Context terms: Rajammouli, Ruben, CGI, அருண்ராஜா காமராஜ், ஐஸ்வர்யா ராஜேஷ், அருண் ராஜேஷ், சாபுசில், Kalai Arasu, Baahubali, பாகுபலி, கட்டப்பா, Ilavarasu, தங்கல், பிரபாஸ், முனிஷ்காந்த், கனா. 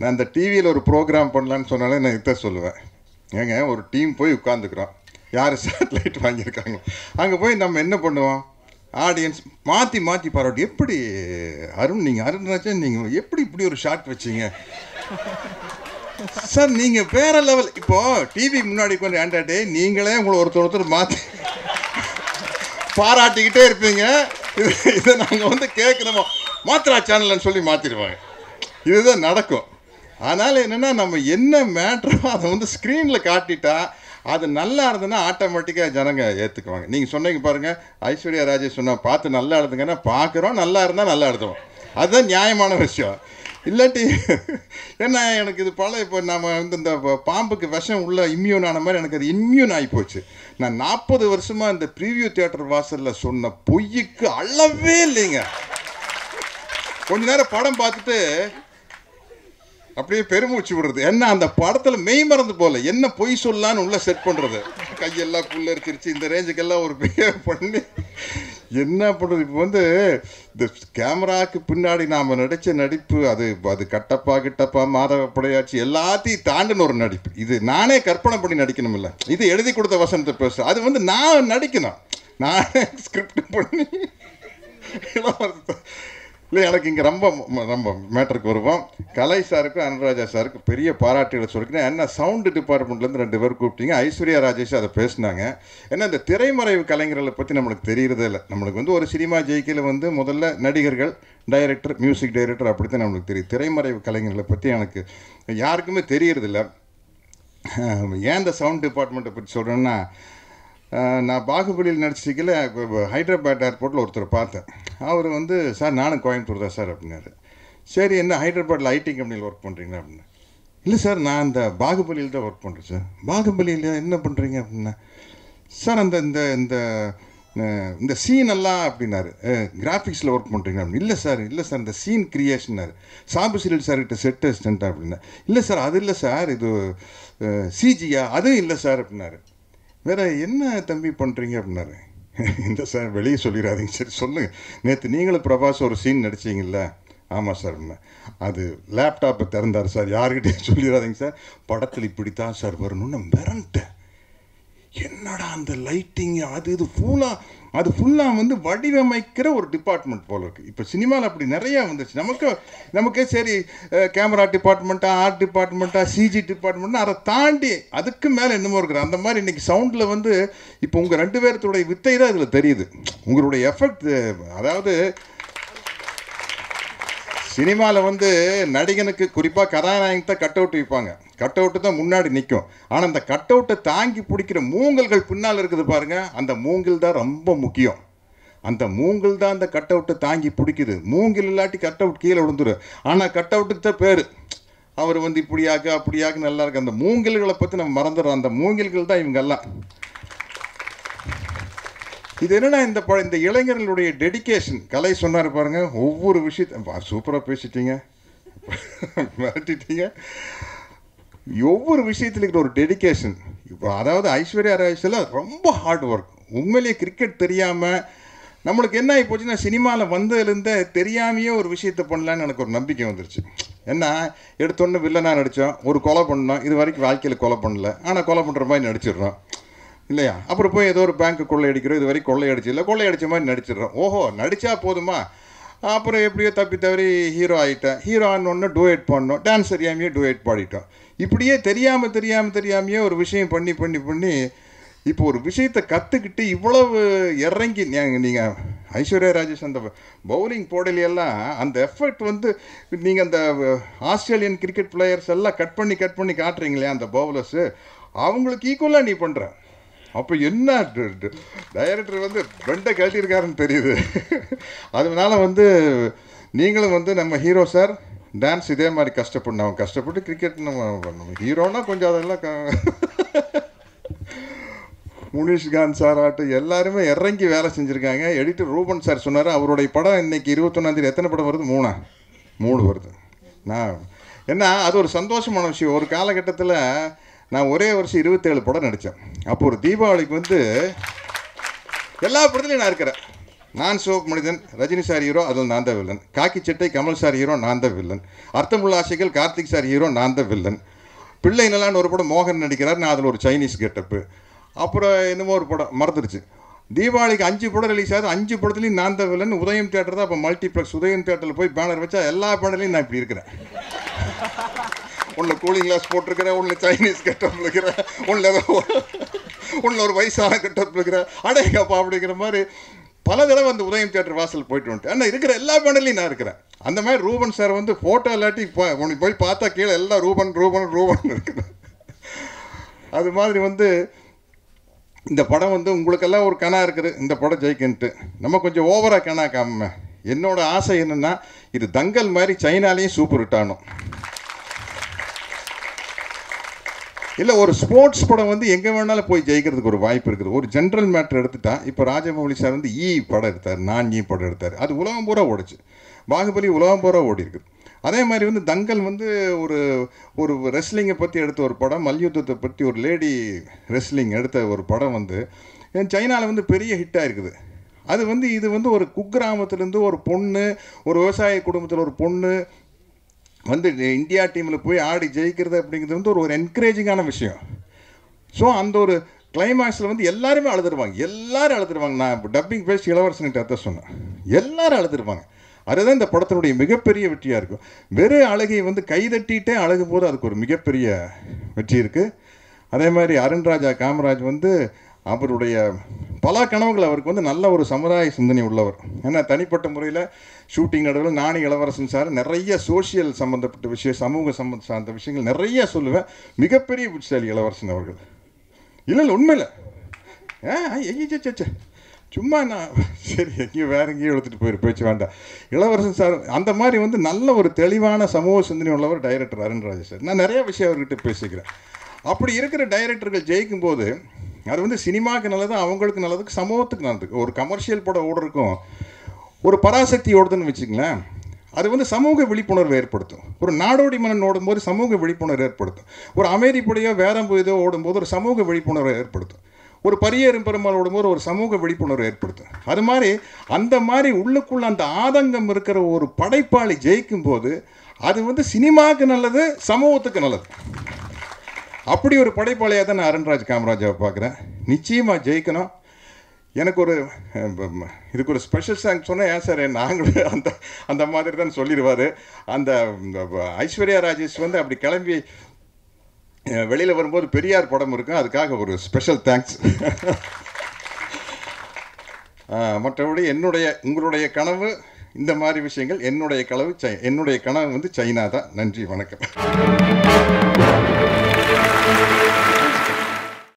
நான் அந்த டிவியில் ஒரு ப்ரோக்ராம் பண்ணலான்னு சொன்னாலே நான் இதை சொல்லுவேன். ஏங்க ஒரு டீம் போய் உட்காந்துக்கிறோம், யார் சேட்டலைட் வாங்கியிருக்காங்க, அங்கே போய் நம்ம என்ன பண்ணுவோம், ஆடியன்ஸ் மாற்றி மாற்றி பாராட்டி, எப்படி அருண் நீங்கள் அருண்ராஜன் நீங்கள் எப்படி இப்படி ஒரு ஷாட் வச்சிங்க சார், நீங்கள் வேற லெவல். இப்போது டிவி முன்னாடி கொஞ்சம் ஆண்டாட்டி நீங்களே உங்களை ஒருத்தர் மாற்றி பாராட்டிக்கிட்டே இருப்பீங்க. இதை நாங்கள் வந்து கேட்கணுமோ மாத்திரா சேனல்னு சொல்லி மாற்றிடுவாங்க. இதுதான் நடக்கும். அதனால் என்னென்னா நம்ம என்ன மேட்ரோ அதை வந்து ஸ்க்ரீனில் காட்டிட்டா அது நல்லா இருந்ததுன்னா ஆட்டோமேட்டிக்காக ஜனங்க ஏற்றுக்குவாங்க. நீங்கள் சொன்னீங்க பாருங்கள், ஐஸ்வர்யா ராஜேஷ் சொன்னால் பார்த்து நல்லா எழுதுங்கன்னா பார்க்குறோம், நல்லா இருந்தால் நல்லா எழுதுவோம். அதுதான் நியாயமான விஷயம். இல்லாட்டி ஏன்னா எனக்கு இது பல இப்போ நம்ம வந்து இந்த பாம்புக்கு விஷம் உள்ள இம்யூன் ஆன மாதிரி எனக்கு அது இம்யூன் ஆகிப்போச்சு. நான் 40 வருஷமாக இந்த ப்ரீவியூ தியேட்டர் வாசலில் சொன்ன பொய்க்கு அளவே இல்லைங்க. கொஞ்ச நேரம் படம் பார்த்துட்டு அப்படியே பெருமூச்சு விடுறது. ஏன்னா அந்த படத்தில் மெய் மறந்து போகல, என்ன பொய் சொல்லான்னு உள்ளே செட் பண்ணுறது, கையெல்லாம் புள்ள இருக்கிருச்சு, இந்த ரேஞ்சுக்கெல்லாம் ஒரு பிஹேவ் பண்ணி என்ன பண்ணுறது. இப்போ வந்து இந்த கேமராவுக்கு பின்னாடி நாம் நடித்த நடிப்பு அது அது கட்டப்பா கிட்டப்பா மாதவப்படையாச்சு எல்லாத்தையும் தாண்டின ஒரு நடிப்பு. இது நானே கற்பனை பண்ணி நடிக்கணும், இல்லை இது எழுதி கொடுத்த வசனத்தை பேச, அது வந்து நான் நடிக்கணும், நானே ஸ்கிரிப்ட் பண்ணி இல்லை. எனக்கு இங்கே ரொம்ப ரொம்ப மேட்டருக்கு வருவோம். கலை சாருக்கும் அருண்ராஜா சாருக்கு பெரிய பாராட்டுகளை சொல்லிக்கிறேன். ஏன்னா சவுண்டு டிபார்ட்மெண்ட்லேருந்து 2 பேர் கூப்பிட்டீங்க, ஐஸ்வர்யா ராஜேஷ் அதை பேசினாங்க. ஏன்னா இந்த திரைமறைவு கலைஞர்களை பற்றி நம்மளுக்கு தெரிகிறதே இல்லை. நம்மளுக்கு வந்து ஒரு சினிமா ஜெயிக்கையில் வந்து முதல்ல நடிகர்கள், டைரக்டர், மியூசிக் டைரக்டர் அப்படி தான் நம்மளுக்கு தெரியும். திரைமறைவு கலைஞர்களை பற்றி எனக்கு யாருக்குமே தெரியறதில்லை. ஏன் இந்த சவுண்ட் டிபார்ட்மெண்ட்டை பற்றி சொல்கிறேன்னா, நான் பாகுபலியில் நடிச்சிக்கல ஹைதராபாத் ஏர்போர்ட்டில் ஒருத்தர் பார்த்தேன். அவர் வந்து சார் நானும் கோயம்புத்தூர் தான் சார் அப்படின்னாரு. சரி என்ன ஹைதராபாத்தில் ஐடி கம்பெனியில் ஒர்க் பண்ணுறீங்களா அப்படின்னா, இல்லை சார் நான் அந்த பாகுபலியில் தான் ஒர்க் பண்ணுறேன் சார். பாகுபலியில் என்ன பண்ணுறீங்க அப்படின்னா, சார் அந்த இந்த இந்த இந்த சீன் எல்லாம் அப்படின்னாரு. கிராஃபிக்ஸில் ஒர்க் பண்ணுறீங்களா அப்படின்னு, இல்லை சார் இல்லை சார் இந்த சீன் கிரியேஷன்னாரு. சாபுசிலில் சார்கிட்ட செட் அசிஸ்டண்ட்டாக அப்படின்னா, இல்லை சார் அது இல்லை சார் இது சிஜியா, அதுவும் இல்லை சார் அப்படின்னாரு. வேறு என்ன தம்பி பண்ணுறீங்க அப்படின்னாரு. இந்த சார் வெளியே சொல்லிடாதீங்க, சரி சொல்லுங்கள், நேற்று நீங்களும் பிரபாஸ் ஒரு சீன் நடிச்சிங்கள்ல. ஆமாம் சார் அப்படின்னா, அது லேப்டாப்பை திறந்தார் சார், யாருக்கிட்டையும் சொல்லிடாதீங்க சார், படத்தில் இப்படி தான் சார் வரணும்னு மிரண்டேன். என்னடா அந்த லைட்டிங்கு அது இது ஃபுல்லாக அது ஃபுல்லாக வந்து வடிவமைக்கிற ஒரு டிபார்ட்மெண்ட் போல் இருக்குது. இப்போ சினிமாவில் அப்படி நிறையா வந்துச்சு. நமக்கே சரி கேமரா டிபார்ட்மெண்ட்டா, ஆர்ட் டிபார்ட்மெண்ட்டா, சிஜி டிபார்ட்மெண்ட்னா அதை தாண்டி அதுக்கு மேலே என்னமோ இருக்குது. அந்த மாதிரி இன்றைக்கி சவுண்டில் வந்து இப்போ உங்கள் 2 பேர்த்துடைய வித்தை தான் இதில் தெரியுது, உங்களுடைய எஃபெக்ட். அதாவது சினிமாவில் வந்து நடிகனுக்கு குறிப்பாக கதாநாயகன் தான் கட் அவுட் வைப்பாங்க, கட் அவுட்டு தான் முன்னாடி நிற்கும். ஆனால் அந்த கட் அவுட்டை தாங்கி பிடிக்கிற மூங்கல்கள் பின்னால் இருக்குது பாருங்கள், அந்த மூங்கில் தான் ரொம்ப முக்கியம். அந்த மூங்கில் தான் அந்த கட் அவுட்டை தாங்கி பிடிக்குது. மூங்கில் இல்லாட்டி கட் அவுட் கீழே விழுந்துடும். ஆனால் கட் அவுட்டுக்கு தான் பேர். அவர் வந்து இப்படியாக அப்படியாக நல்லா இருக்குது. அந்த மூங்கில்களை பற்றி நம்ம மறந்துடுறோம். அந்த மூங்கில்கள் தான் இவங்கெல்லாம். இது என்னென்னா இந்த இளைஞர்களுடைய டெடிக்கேஷன். கலை சொன்னார் பாருங்கள், ஒவ்வொரு விஷயத்த சூப்பராக பேசிட்டீங்க, மிரட்டிட்டீங்க. ஒவ்வொரு விஷயத்துல இருக்கிற ஒரு டெடிக்கேஷன். இப்போ அதாவது ஐஸ்வர்யா ராஜேஷில் ரொம்ப ஹார்ட் ஒர்க். உண்மையிலேயே கிரிக்கெட் தெரியாமல் நம்மளுக்கு என்ன ஆகி போச்சுன்னா, சினிமாவில் வந்ததுலேருந்தே தெரியாமையே ஒரு விஷயத்தை பண்ணலான்னு எனக்கு ஒரு நம்பிக்கை வந்துருச்சு. ஏன்னா எடுத்தோன்னு வில்லனாக நடித்தோம், ஒரு கொலை பண்ணோம், இது வரைக்கும் வாழ்க்கையில் கொலை பண்ணல, ஆனால் கொலை பண்ணுற மாதிரி நடிச்சிடுறோம் இல்லையா. அப்புறம் போய் ஏதோ ஒரு பேங்க்கு கொள்ளையடிக்கிறோம், இது வரைக்கும் கொள்ளையடிச்சு இல்லை, கொள்ளையடிச்ச மாதிரி நடிச்சிடுறோம். ஓஹோ நடித்தா போதுமா, அப்புறம் எப்படியோ தப்பி தவறி ஹீரோ ஆகிட்டேன், ஹீரோ ஆனோன்னு டூயட் பண்ணோம், டான்ஸ் தெரியாமையே டூயட் பாடிட்டோம். இப்படியே தெரியாமையே ஒரு விஷயம் பண்ணி பண்ணி பண்ணி இப்போ ஒரு விஷயத்தை கற்றுக்கிட்டு இவ்வளவு இறங்கி நீங்கள் ஐஸ்வர்யா ராஜேஷ் அந்த பவுலிங் போடலையெல்லாம் அந்த எஃபெக்ட் வந்து நீங்கள் அந்த ஆஸ்திரேலியன் கிரிக்கெட் பிளேயர்ஸ் எல்லாம் கட் பண்ணி காட்டுறீங்களே அந்த பவுலர்ஸு, அவங்களுக்கு ஈக்குவலாக நீ பண்ணுற. அப்போ என்ன டைரக்டர் வந்து பெண்டை கழட்டியிருக்காருன்னு தெரியுது. அதனால வந்து நீங்களும் வந்து நம்ம ஹீரோ சார் டான்ஸ் இதே மாதிரி கஷ்டப்படணும், அவன் கஷ்டப்பட்டு கிரிக்கெட் நம்ம ஹீரோனா கொஞ்சம் அதெல்லாம் முனிஷ்காந்த் சார் ஆட்டம் எல்லாருமே இறங்கி வேலை செஞ்சுருக்காங்க. எடிட்டர் ரூபன் சார் சொன்னார், அவருடைய படம் இன்றைக்கி 21ஆம் தேதி எத்தனை படம் வருது, 3 வருது. நான் ஏன்னா அது ஒரு சந்தோஷமான விஷயம். ஒரு காலகட்டத்தில் நான் ஒரே வருஷம் 27 படம் நடித்தேன். அப்போ ஒரு தீபாவளிக்கு வந்து எல்லா படத்துலையும் நான் இருக்கிறேன். Non-stroke Manidan, Rajini Sir Hero, Adal Nanda villain. Kaki Chette, Kamal Sir Hero, Nanda villain. Arthamulla Shekel, Karthik Sir Hero, Nanda villain. Pilla Inalan or put a Mohan and Adal or Chinese get up. Opera no more put a Martha. Diwali Anji Portali says Anji Portali Nanda villain, Udayam Theatre, a multiplex Udayam Theatre, Banner, which I love Padalin. I plead. Only cooling glass portrait, only Chinese get up, only Vaisa get up, Adaka Pavlik Murray. Paladala and the Udayam Theatre Vassal Poitron. And I regret La Bandalin Arkra. And the man Ruben served on the photo latic point. Only by Pata kill Ella Ruben. As the Madri one day. இந்த படம் வந்து உங்களுக்கு எல்லாம் ஒரு கனா இருக்குது இந்த படம் ஜெயிக்கன்ட் நம்ம கொஞ்சம் ஓவரா கனா காம என்னோட ஆசை என்னன்னா இது தங்கல் மாதிரி சைனாலயே சூப்பர் ஹிட்டானும் இல்ல ஒரு ஸ்போர்ட்ஸ் படம் வந்து எங்க வேணாலும் போய் ஜெயிக்கிறதுக்கு ஒரு வாய்ப்பு இருக்குது ஒரு ஜெனரல் மேட்டர் எடுத்துட்டா இப்ப ராஜமௌலி சார் வந்து ஈ படம் எடுத்தார் நான் ஈ படம் எடுத்தார் அது உலகம் பூரா ஓடுச்சு பாகுபலி உலகம் பூரா ஓடி இருக்கு அதே மாதிரி வந்து தங்கல் வந்து ஒரு ரெஸ்லிங் பத்தி எடுத்த ஒரு படம் மல்யுத்தத்தை பத்தி ஒரு லேடி ரெஸ்லிங் எடுத்த ஒரு படம் வந்து சைனால வந்து பெரிய ஹிட் ஆயிருக்குது அது வந்து இது வந்து ஒரு குக்கிராமத்துல இருந்து ஒரு பொண்ணு ஒரு வியாபாரி குடும்பத்துல ஒரு பொண்ணு வந்து இந்தியா டீம்ல போய் ஆடி ஜெயிக்கிறது அப்படிங்கிறது வந்து ஒரு என்கரேஜிங்கான விஷயம் சோ அந்த ஒரு கிளைமாக்ஸ்ல வந்து எல்லாரும் அழுதுடுவாங்க நான் டப்பிங் பேஸ்ட் இளவரசன் கிட்ட அத சொன்னேன் எல்லாரும் அழுதுடுவாங்க அதுதான் இந்த படத்தோட மிகப்பெரிய வெற்றியா இருக்கு. வேற அழகை வந்து கை தட்டிட்டே அழகு போற அதுக்கு ஒரு மிகப்பெரிய வெற்றி இருக்கு. அதே மாதிரி அருண்ராஜா காமராஜ் வந்து அவருடைய பல கனவுகள் அவருக்கு வந்து நல்ல ஒரு சமுதாய சிந்தனை உள்ளவர். ஏன்னா தனிப்பட்ட முறையில் ஷூட்டிங் நடுவுல நானி இளவரசன் சார் நிறைய சோஷியல் சம்பந்தப்பட்ட விஷயம் சமூக சம்பந்த விஷயங்கள் நிறைய சொல்லுவேன். மிகப்பெரிய புத்திசாலி இளவரசன் அவர்கள். இல்ல உண்மையில சும்மா நான் சரி எங்க வேற எங்கேயும் எடுத்துட்டு போயிரு பேச்சு வேண்டாம் இளவரசன் சார் அந்த மாதிரி வந்து நல்ல ஒரு தெளிவான சமூக சிந்தனை உள்ளவர் டைரக்டர் அருண் ராஜேஷ் சார் நான் நிறைய விஷயம் அவர்கிட்ட பேசிக்கிறேன் அப்படி இருக்கிற டைரக்டர்கள் ஜெயிக்கும் போது அது வந்து சினிமாக்கு நல்லது அவங்களுக்கு நல்லதுக்கு சமூகத்துக்கு நல்லது ஒரு கமர்ஷியல் படம் ஓடுறதுக்கும் ஒரு பராசக்தி ஓடுதுன்னு வெச்சுக்கலாம் அது வந்து சமூக விழிப்புணர்வு ஏற்படுத்தும் ஒரு நாடோடி மன்னன் ஓடும்போது சமூக விழிப்புணர்வு ஏற்படுத்தும் ஒரு அமெரிப்படையோ வேறம்போதோ ஓடும்போது ஒரு சமூக விழிப்புணர்வு ஏற்படுத்தும் ஒரு பரியரும் பெருமாளோட ஒரு சமூக விழிப்புணர்வு ஏற்படுத்தும் அது மாதிரி அந்த மாதிரி உள்ளுக்குள்ள அந்த ஆதங்கம் இருக்கிற ஒரு படைப்பாளி ஜெயிக்கும் போது அது வந்து சினிமாக்கு நல்லது சமூகத்துக்கு நல்லது அப்படி ஒரு படைப்பாளியா தான் நான் அருண்ராஜ் காமராஜாவை பார்க்கிறேன் நிச்சயமா ஜெயிக்கணும் எனக்கு ஒரு இதுக்கு ஒரு ஸ்பெஷல் சாங் சொன்னா சார் நாங்களே அந்த மாதிரி தான் சொல்லிடுவாரு அந்த ஐஸ்வர்யா ராஜேஷ் வந்து அப்படி கிளம்பி வெளியில வரும்போது பெரியார் படம் இருக்கும் அதுக்காக ஒரு ஸ்பெஷல் தேங்க்ஸ் மற்றபடி உங்களுடைய கனவு இந்த மாதிரி விஷயங்கள் என்னுடைய கனவு வந்து சைனா தான் நன்றி வணக்கம்